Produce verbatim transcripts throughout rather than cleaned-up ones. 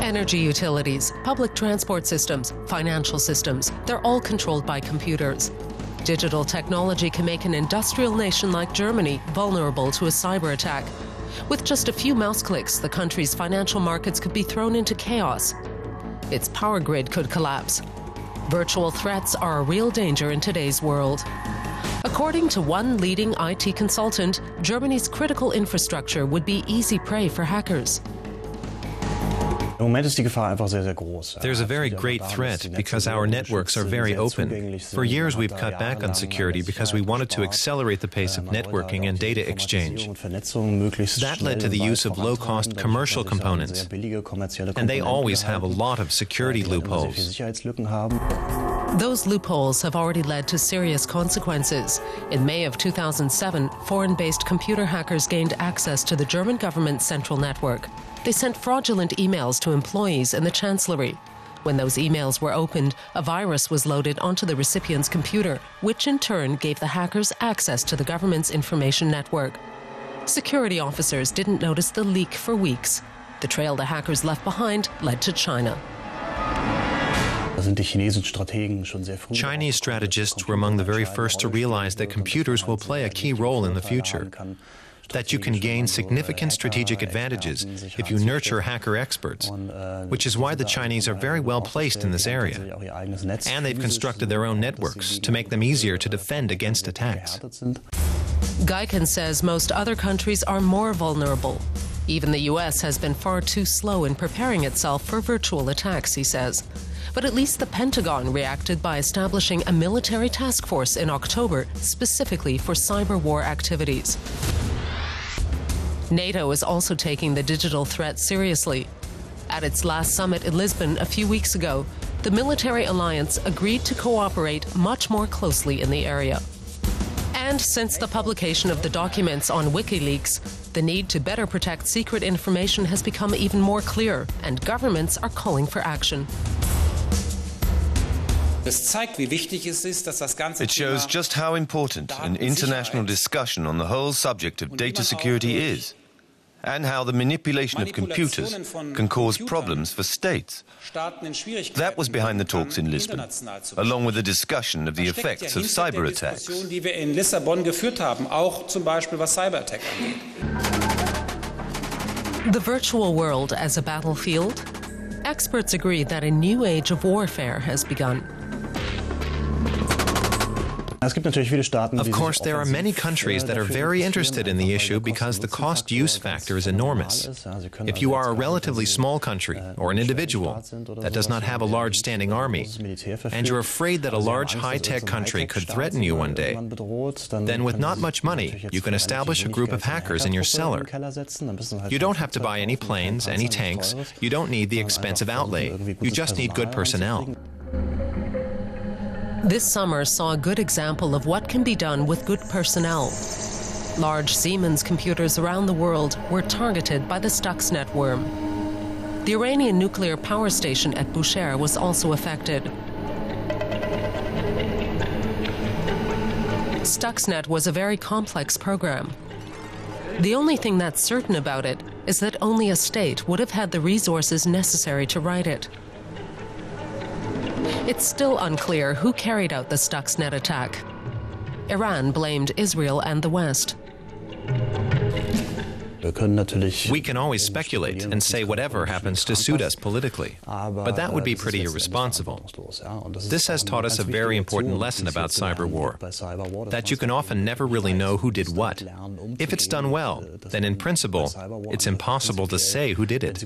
Energy utilities, public transport systems, financial systems, they're all controlled by computers. Digital technology can make an industrial nation like Germany vulnerable to a cyber attack. With just a few mouse clicks, the country's financial markets could be thrown into chaos. Its power grid could collapse. Virtual threats are a real danger in today's world. According to one leading I T consultant, Germany's critical infrastructure would be easy prey for hackers. There's a very great threat because our networks are very open. For years we've cut back on security because we wanted to accelerate the pace of networking and data exchange. That led to the use of low-cost commercial components, and they always have a lot of security loopholes. Those loopholes have already led to serious consequences. In May of two thousand seven, foreign-based computer hackers gained access to the German government's central network. They sent fraudulent emails to employees in the Chancellery. When those emails were opened, a virus was loaded onto the recipient's computer, which in turn gave the hackers access to the government's information network. Security officers didn't notice the leak for weeks. The trail the hackers left behind led to China. Chinese strategists were among the very first to realize that computers will play a key role in the future, that you can gain significant strategic advantages if you nurture hacker experts, which is why the Chinese are very well placed in this area. And they've constructed their own networks to make them easier to defend against attacks. Gaikin says most other countries are more vulnerable. Even the U S has been far too slow in preparing itself for virtual attacks, he says. But at least the Pentagon reacted by establishing a military task force in October specifically for cyber war activities. NATO is also taking the digital threat seriously. At its last summit in Lisbon a few weeks ago, the military alliance agreed to cooperate much more closely in the area. And since the publication of the documents on WikiLeaks, the need to better protect secret information has become even more clear, and governments are calling for action. It shows just how important an international discussion on the whole subject of data security is, and how the manipulation of computers can cause problems for states. That was behind the talks in Lisbon, along with the discussion of the effects of cyber attacks. The virtual world as a battlefield? Experts agree that a new age of warfare has begun. Of course, there are many countries that are very interested in the issue because the cost-use factor is enormous. If you are a relatively small country or an individual that does not have a large standing army, and you're afraid that a large high-tech country could threaten you one day, then with not much money, you can establish a group of hackers in your cellar. You don't have to buy any planes, any tanks, you don't need the expensive outlay, you just need good personnel. This summer saw a good example of what can be done with good personnel. Large Siemens computers around the world were targeted by the Stuxnet worm. The Iranian nuclear power station at Bushehr was also affected. Stuxnet was a very complex program. The only thing that's certain about it is that only a state would have had the resources necessary to write it. It's still unclear who carried out the Stuxnet attack. Iran blamed Israel and the West. We can always speculate and say whatever happens to suit us politically, but that would be pretty irresponsible. This has taught us a very important lesson about cyber war, that you can often never really know who did what. If it's done well, then in principle, it's impossible to say who did it.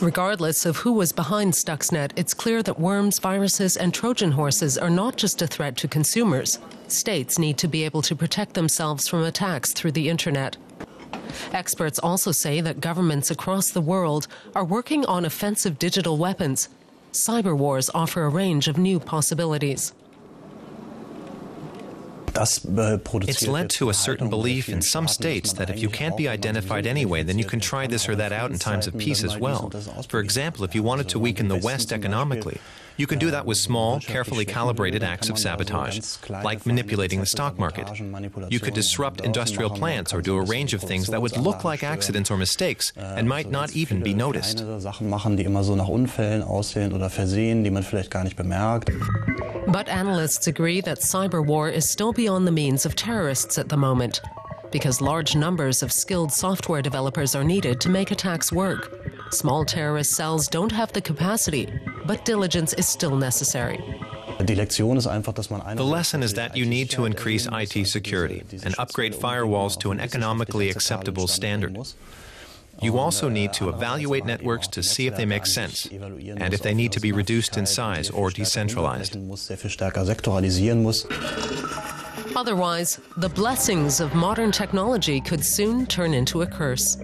Regardless of who was behind Stuxnet, it's clear that worms, viruses, and Trojan horses are not just a threat to consumers. States need to be able to protect themselves from attacks through the internet. Experts also say that governments across the world are working on offensive digital weapons. Cyber wars offer a range of new possibilities. It's led to a certain belief in some states that if you can't be identified anyway, then you can try this or that out in times of peace as well. For example, if you wanted to weaken the West economically, You can do that with small, carefully calibrated acts of sabotage, like manipulating the stock market. You could disrupt industrial plants or do a range of things that would look like accidents or mistakes and might not even be noticed. But analysts agree that cyber war is still beyond the means of terrorists at the moment, because large numbers of skilled software developers are needed to make attacks work. Small terrorist cells don't have the capacity, but diligence is still necessary. The lesson is that you need to increase I T security and upgrade firewalls to an economically acceptable standard. You also need to evaluate networks to see if they make sense and if they need to be reduced in size or decentralized. Otherwise, the blessings of modern technology could soon turn into a curse.